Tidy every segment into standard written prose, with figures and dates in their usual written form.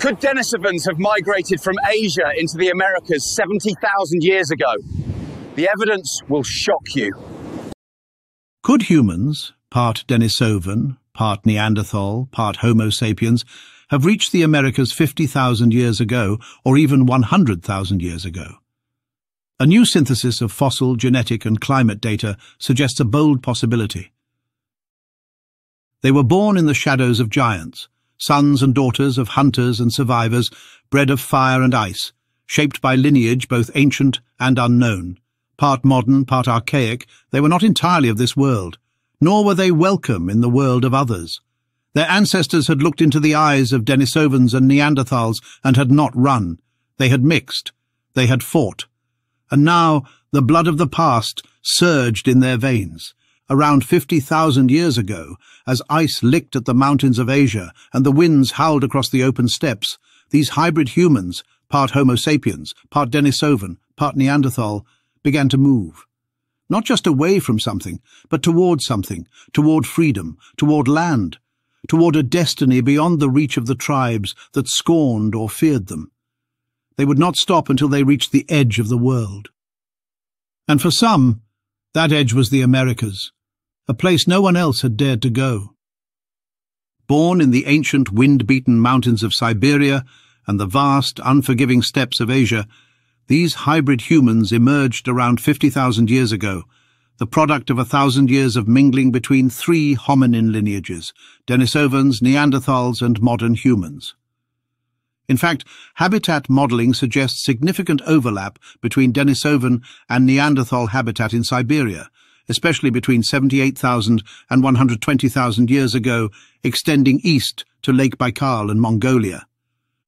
Could Denisovans have migrated from Asia into the Americas 70,000 years ago? The evidence will shock you. Could humans, part Denisovan, part Neanderthal, part Homo sapiens, have reached the Americas 50,000 years ago or even 100,000 years ago? A new synthesis of fossil, genetic and climate data suggests a bold possibility. They were born in the shadows of giants, sons and daughters of hunters and survivors, bred of fire and ice, shaped by lineage both ancient and unknown. Part modern, part archaic, they were not entirely of this world, nor were they welcome in the world of others. Their ancestors had looked into the eyes of Denisovans and Neanderthals and had not run. They had mixed. They had fought. And now the blood of the past surged in their veins. Around 50,000 years ago, as ice licked at the mountains of Asia and the winds howled across the open steppes, these hybrid humans, part Homo sapiens, part Denisovan, part Neanderthal, began to move. Not just away from something, but toward something, toward freedom, toward land, toward a destiny beyond the reach of the tribes that scorned or feared them. They would not stop until they reached the edge of the world. And for some, that edge was the Americas, a place no one else had dared to go. Born in the ancient wind-beaten mountains of Siberia and the vast, unforgiving steppes of Asia, these hybrid humans emerged around 50,000 years ago, the product of 1,000 years of mingling between three hominin lineages, Denisovans, Neanderthals and modern humans. In fact, habitat modelling suggests significant overlap between Denisovan and Neanderthal habitat in Siberia, especially between 78,000 and 120,000 years ago, extending east to Lake Baikal and Mongolia.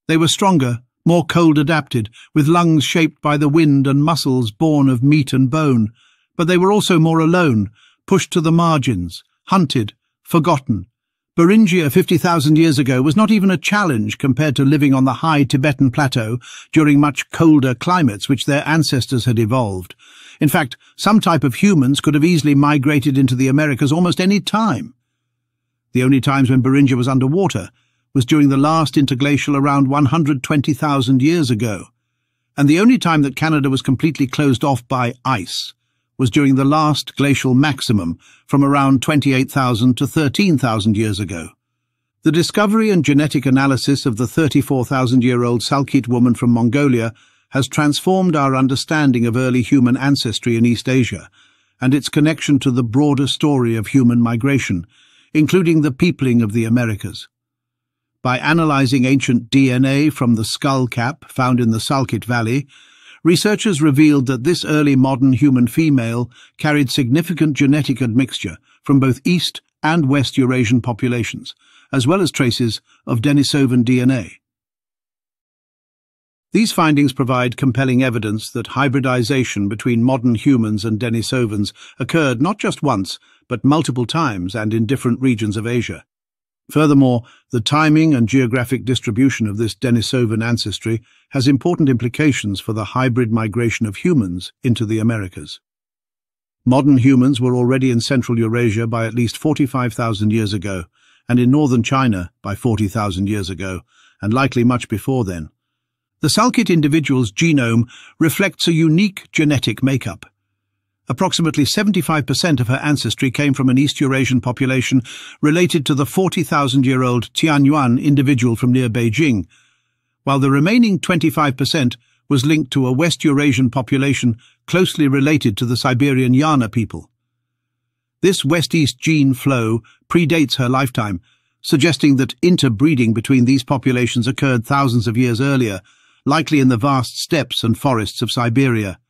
They were stronger, more cold-adapted, with lungs shaped by the wind and muscles born of meat and bone, but they were also more alone, pushed to the margins, hunted, forgotten. Beringia 50,000 years ago was not even a challenge compared to living on the high Tibetan plateau during much colder climates which their ancestors had evolved. In fact, some type of humans could have easily migrated into the Americas almost any time. The only times when Beringia was underwater was during the last interglacial around 120,000 years ago, and the only time that Canada was completely closed off by ice was during the last glacial maximum from around 28,000 to 13,000 years ago. The discovery and genetic analysis of the 34,000-year-old Salkhit woman from Mongolia has transformed our understanding of early human ancestry in East Asia and its connection to the broader story of human migration, including the peopling of the Americas. By analyzing ancient DNA from the skull cap found in the Salkhit Valley, researchers revealed that this early modern human female carried significant genetic admixture from both East and West Eurasian populations, as well as traces of Denisovan DNA. These findings provide compelling evidence that hybridization between modern humans and Denisovans occurred not just once, but multiple times and in different regions of Asia. Furthermore, the timing and geographic distribution of this Denisovan ancestry has important implications for the hybrid migration of humans into the Americas. Modern humans were already in Central Eurasia by at least 45,000 years ago, and in northern China by 40,000 years ago, and likely much before then. The Salkhit individual's genome reflects a unique genetic makeup. Approximately 75% of her ancestry came from an East Eurasian population related to the 40,000-year-old Tianyuan individual from near Beijing, while the remaining 25% was linked to a West Eurasian population closely related to the Siberian Yana people. This West-East gene flow predates her lifetime, suggesting that interbreeding between these populations occurred thousands of years earlier, likely in the vast steppes and forests of Siberia.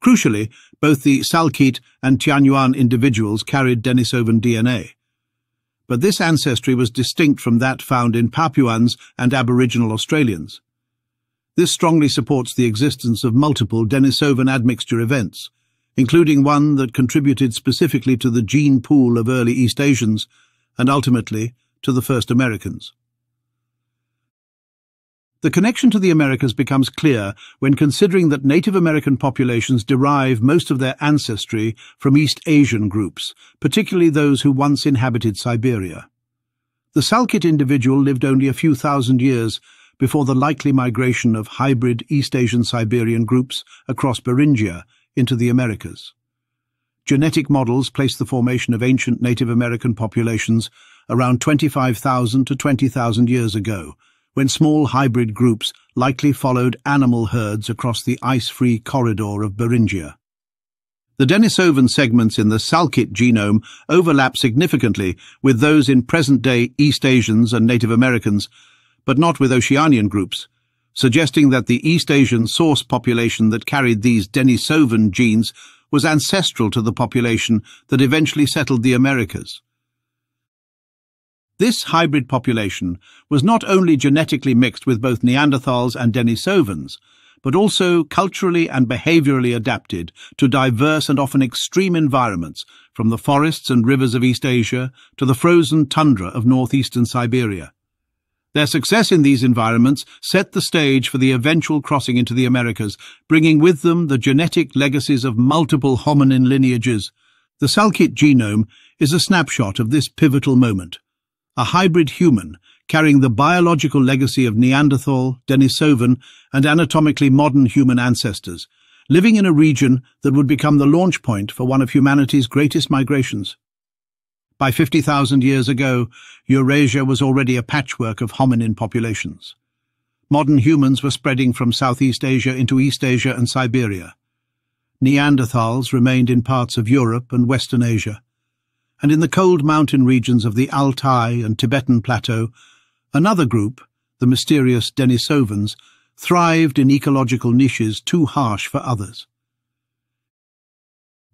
Crucially, both the Salkhit and Tianyuan individuals carried Denisovan DNA. But this ancestry was distinct from that found in Papuans and Aboriginal Australians. This strongly supports the existence of multiple Denisovan admixture events, including one that contributed specifically to the gene pool of early East Asians and ultimately to the first Americans. The connection to the Americas becomes clear when considering that Native American populations derive most of their ancestry from East Asian groups, particularly those who once inhabited Siberia. The Salkhit individual lived only a few thousand years, before the likely migration of hybrid East Asian Siberian groups across Beringia into the Americas. Genetic models place the formation of ancient Native American populations around 25,000 to 20,000 years ago, when small hybrid groups likely followed animal herds across the ice-free corridor of Beringia. The Denisovan segments in the Salkhit genome overlap significantly with those in present-day East Asians and Native Americans, but not with Oceanian groups, suggesting that the East Asian source population that carried these Denisovan genes was ancestral to the population that eventually settled the Americas. This hybrid population was not only genetically mixed with both Neanderthals and Denisovans, but also culturally and behaviorally adapted to diverse and often extreme environments, from the forests and rivers of East Asia to the frozen tundra of northeastern Siberia. Their success in these environments set the stage for the eventual crossing into the Americas, bringing with them the genetic legacies of multiple hominin lineages. The Salkhit genome is a snapshot of this pivotal moment. A hybrid human carrying the biological legacy of Neanderthal, Denisovan, and anatomically modern human ancestors, living in a region that would become the launch point for one of humanity's greatest migrations. By 50,000 years ago, Eurasia was already a patchwork of hominin populations. Modern humans were spreading from Southeast Asia into East Asia and Siberia. Neanderthals remained in parts of Europe and Western Asia, and in the cold mountain regions of the Altai and Tibetan Plateau, another group, the mysterious Denisovans, thrived in ecological niches too harsh for others.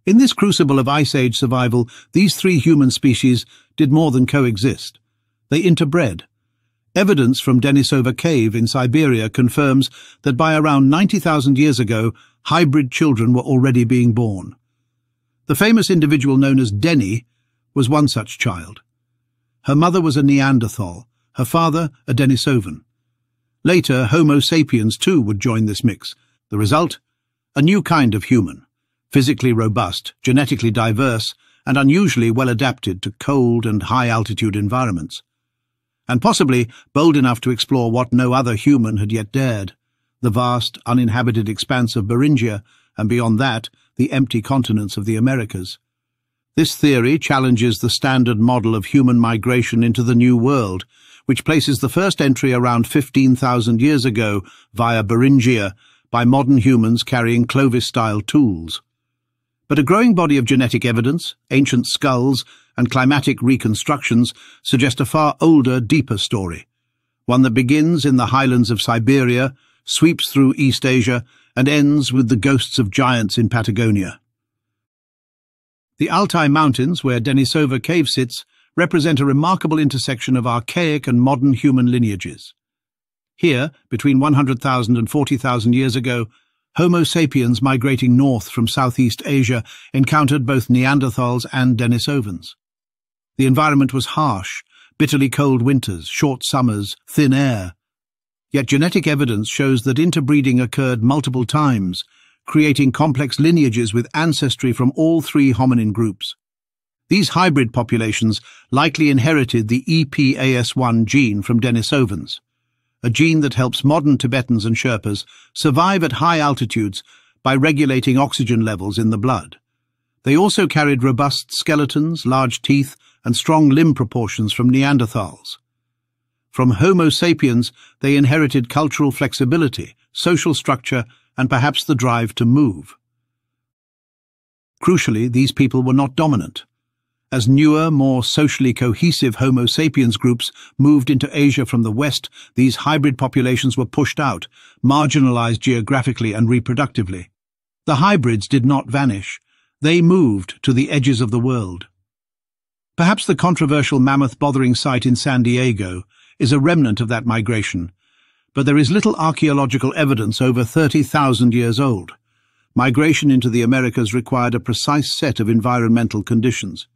In this crucible of Ice Age survival, these three human species did more than coexist. They interbred. Evidence from Denisova Cave in Siberia confirms that by around 90,000 years ago, hybrid children were already being born. The famous individual known as Denny was one such child. Her mother was a Neanderthal, her father a Denisovan. Later, Homo sapiens too would join this mix. The result? A new kind of human, physically robust, genetically diverse, and unusually well adapted to cold and high-altitude environments. And possibly bold enough to explore what no other human had yet dared, the vast, uninhabited expanse of Beringia, and beyond that, the empty continents of the Americas. This theory challenges the standard model of human migration into the New World, which places the first entry around 15,000 years ago via Beringia by modern humans carrying Clovis-style tools. But a growing body of genetic evidence, ancient skulls, and climatic reconstructions suggest a far older, deeper story, one that begins in the highlands of Siberia, sweeps through East Asia, and ends with the ghosts of giants in Patagonia. The Altai Mountains, where Denisova Cave sits, represent a remarkable intersection of archaic and modern human lineages. Here, between 100,000 and 40,000 years ago, Homo sapiens migrating north from Southeast Asia encountered both Neanderthals and Denisovans. The environment was harsh, bitterly cold winters, short summers, thin air. Yet genetic evidence shows that interbreeding occurred multiple times, creating complex lineages with ancestry from all three hominin groups. These hybrid populations likely inherited the EPAS1 gene from Denisovans, a gene that helps modern Tibetans and Sherpas survive at high altitudes by regulating oxygen levels in the blood. They also carried robust skeletons, large teeth, and strong limb proportions from Neanderthals. From Homo sapiens, they inherited cultural flexibility, social structure, and perhaps the drive to move. Crucially, these people were not dominant. As newer, more socially cohesive Homo sapiens groups moved into Asia from the West, these hybrid populations were pushed out, marginalized geographically and reproductively. The hybrids did not vanish. They moved to the edges of the world. Perhaps the controversial mammoth bothering site in San Diego is a remnant of that migration, but there is little archaeological evidence over 30,000 years old. Migration into the Americas required a precise set of environmental conditions.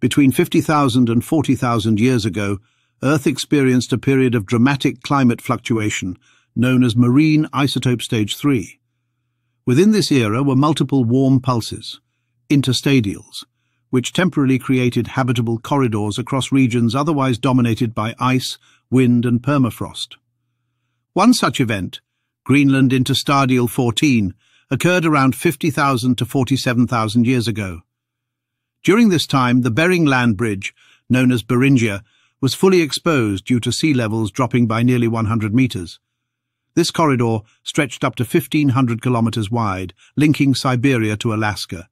Between 50,000 and 40,000 years ago, Earth experienced a period of dramatic climate fluctuation known as marine isotope stage 3. Within this era were multiple warm pulses, interstadials, which temporarily created habitable corridors across regions otherwise dominated by ice, wind, and permafrost. One such event, Greenland Interstadial 14, occurred around 50,000 to 47,000 years ago. During this time, the Bering land bridge, known as Beringia, was fully exposed due to sea levels dropping by nearly 100 meters. This corridor stretched up to 1,500 kilometers wide, linking Siberia to Alaska.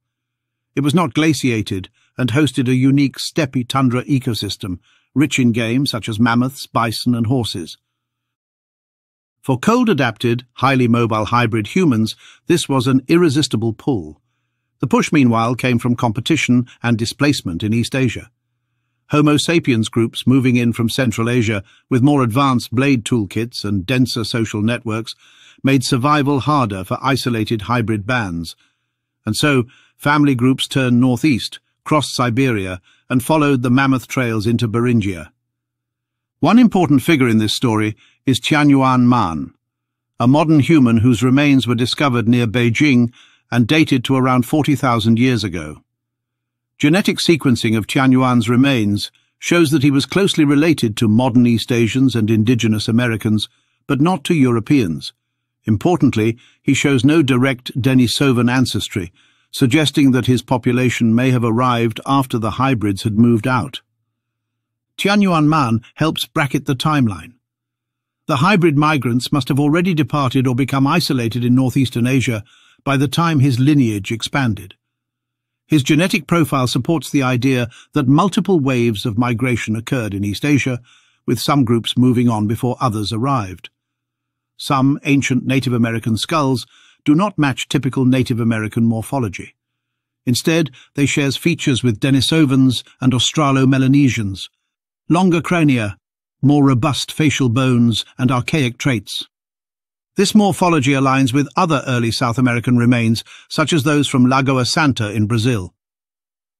It was not glaciated and hosted a unique steppe tundra ecosystem, rich in game such as mammoths, bison, and horses. For cold-adapted, highly mobile hybrid humans, this was an irresistible pull. The push, meanwhile, came from competition and displacement in East Asia. Homo sapiens groups moving in from Central Asia with more advanced blade toolkits and denser social networks made survival harder for isolated hybrid bands. And so, family groups turned northeast, crossed Siberia, and followed the mammoth trails into Beringia. One important figure in this story is Tianyuan Man, a modern human whose remains were discovered near Beijing and dated to around 40,000 years ago. Genetic sequencing of Tianyuan's remains shows that he was closely related to modern East Asians and indigenous Americans, but not to Europeans. Importantly, he shows no direct Denisovan ancestry, suggesting that his population may have arrived after the hybrids had moved out. Tianyuan Man helps bracket the timeline. The hybrid migrants must have already departed or become isolated in northeastern Asia by the time his lineage expanded. His genetic profile supports the idea that multiple waves of migration occurred in East Asia, with some groups moving on before others arrived. Some ancient Native American skulls do not match typical Native American morphology. Instead, they share features with Denisovans and Australo-Melanesians, longer crania, more robust facial bones, and archaic traits. This morphology aligns with other early South American remains, such as those from Lagoa Santa in Brazil.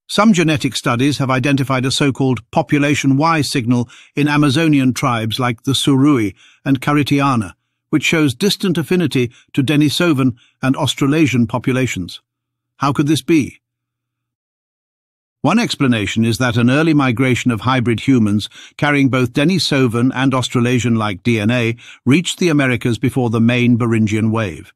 Some genetic studies have identified a so-called population Y signal in Amazonian tribes like the Surui and Karitiana, which shows distant affinity to Denisovan and Australasian populations. How could this be? One explanation is that an early migration of hybrid humans carrying both Denisovan and Australasian-like DNA reached the Americas before the main Beringian wave.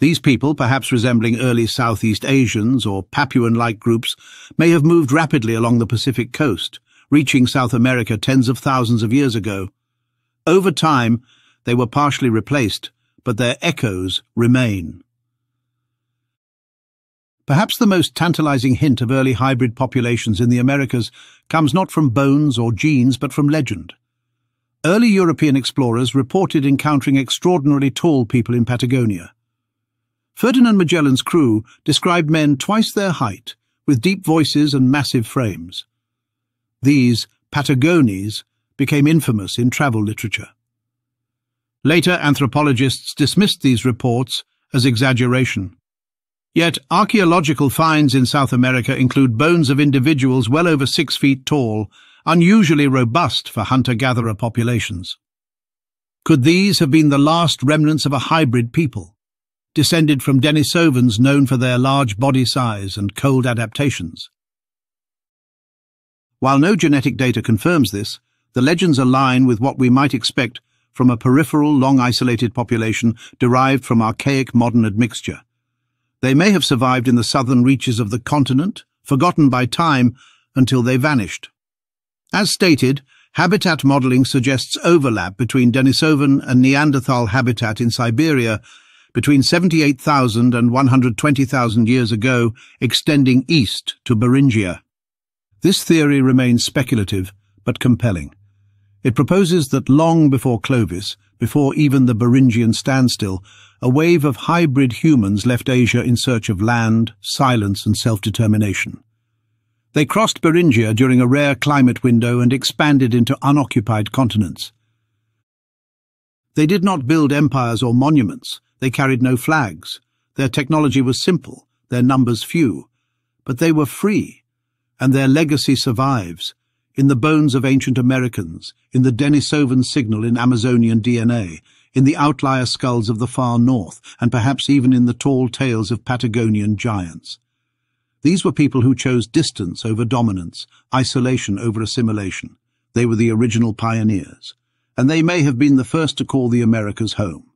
These people, perhaps resembling early Southeast Asians or Papuan-like groups, may have moved rapidly along the Pacific coast, reaching South America tens of thousands of years ago. Over time, they were partially replaced, but their echoes remain. Perhaps the most tantalizing hint of early hybrid populations in the Americas comes not from bones or genes, but from legend. Early European explorers reported encountering extraordinarily tall people in Patagonia. Ferdinand Magellan's crew described men twice their height, with deep voices and massive frames. These Patagones became infamous in travel literature. Later anthropologists dismissed these reports as exaggeration. Yet, archaeological finds in South America include bones of individuals well over 6 feet tall, unusually robust for hunter-gatherer populations. Could these have been the last remnants of a hybrid people, descended from Denisovans known for their large body size and cold adaptations? While no genetic data confirms this, the legends align with what we might expect from a peripheral, long-isolated population derived from archaic modern admixture. They may have survived in the southern reaches of the continent, forgotten by time, until they vanished. As stated, habitat modeling suggests overlap between Denisovan and Neanderthal habitat in Siberia between 78,000 and 120,000 years ago, extending east to Beringia. This theory remains speculative, but compelling. It proposes that long before Clovis, before even the Beringian standstill, a wave of hybrid humans left Asia in search of land, silence, and self-determination. They crossed Beringia during a rare climate window and expanded into unoccupied continents. They did not build empires or monuments. They carried no flags. Their technology was simple, their numbers few. But they were free, and their legacy survives, in the bones of ancient Americans, in the Denisovan signal in Amazonian DNA, in the outlier skulls of the far north, and perhaps even in the tall tales of Patagonian giants. These were people who chose distance over dominance, isolation over assimilation. They were the original pioneers. and they may have been the first to call the Americas home.